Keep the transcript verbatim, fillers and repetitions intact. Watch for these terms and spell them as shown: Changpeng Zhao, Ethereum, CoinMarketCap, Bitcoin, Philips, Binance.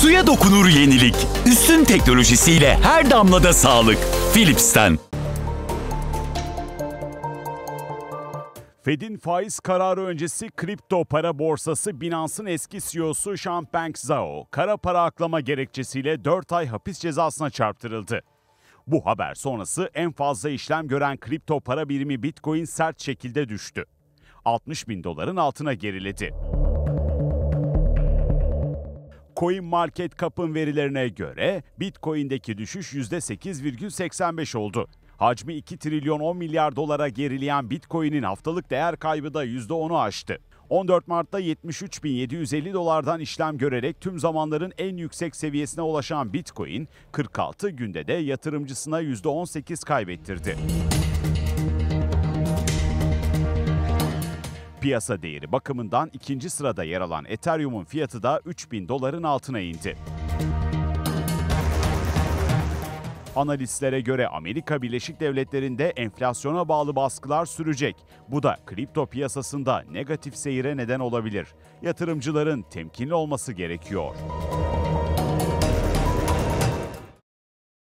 Suya dokunur yenilik. Üstün teknolojisiyle her damlada sağlık. Philips'ten. Fed'in faiz kararı öncesi kripto para borsası Binance'ın eski C E O'su Changpeng Zhao, kara para aklama gerekçesiyle dört ay hapis cezasına çarptırıldı. Bu haber sonrası en fazla işlem gören kripto para birimi Bitcoin sert şekilde düştü. altmış bin doların altına geriledi. CoinMarketCap'ın verilerine göre Bitcoin'deki düşüş yüzde sekiz virgül seksen beş oldu. Hacmi iki trilyon on milyar dolara gerileyen Bitcoin'in haftalık değer kaybı da yüzde onu aştı. on dört Mart'ta yetmiş üç bin yedi yüz elli dolardan işlem görerek tüm zamanların en yüksek seviyesine ulaşan Bitcoin, kırk altı günde de yatırımcısına yüzde on sekiz kaybettirdi. Piyasa değeri bakımından ikinci sırada yer alan Ethereum'un fiyatı da üç bin doların altına indi. Analistlere göre Amerika Birleşik Devletleri'nde enflasyona bağlı baskılar sürecek. Bu da kripto piyasasında negatif seyire neden olabilir. Yatırımcıların temkinli olması gerekiyor.